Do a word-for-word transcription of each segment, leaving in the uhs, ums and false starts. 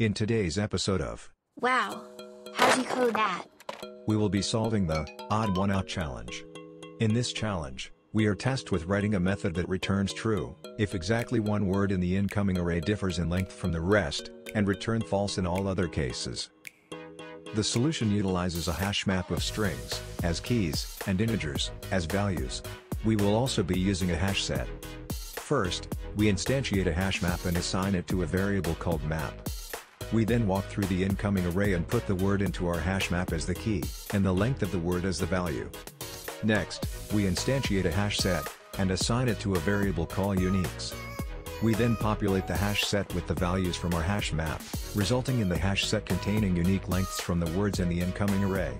In today's episode of Wow! How'd you code that? We will be solving the Odd One Out challenge. In this challenge, we are tasked with writing a method that returns true if exactly one word in the incoming array differs in length from the rest, and return false in all other cases. The solution utilizes a hash map of strings as keys and integers as values. We will also be using a hash set. First, we instantiate a hash map and assign it to a variable called map. We then walk through the incoming array and put the word into our hash map as the key, and the length of the word as the value. Next, we instantiate a hash set, and assign it to a variable called uniques. We then populate the hash set with the values from our hash map, resulting in the hash set containing unique lengths from the words in the incoming array.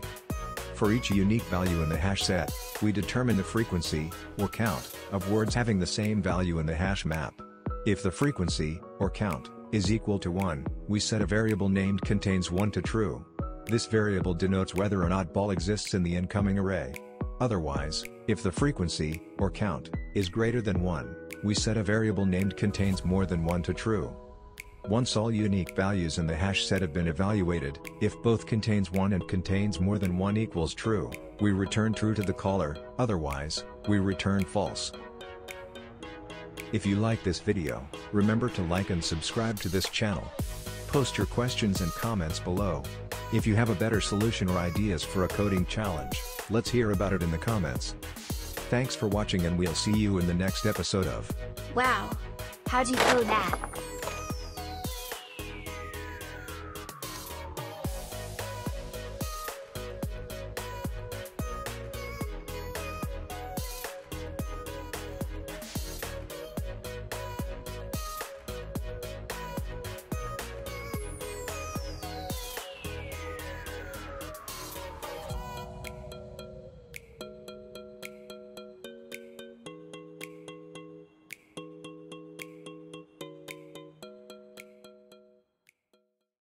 For each unique value in the hash set, we determine the frequency, or count, of words having the same value in the hash map. If the frequency, or count, is equal to one, we set a variable named contains one to true. This variable denotes whether an oddball exists in the incoming array. Otherwise, if the frequency, or count, is greater than one, we set a variable named contains more than one to true. Once all unique values in the hash set have been evaluated, if both contains one and contains more than one equals true, we return true to the caller, otherwise, we return false. If you like this video, remember to like and subscribe to this channel. Post your questions and comments below. If you have a better solution or ideas for a coding challenge, let's hear about it in the comments. Thanks for watching, and we'll see you in the next episode of Wow! How'd you code that?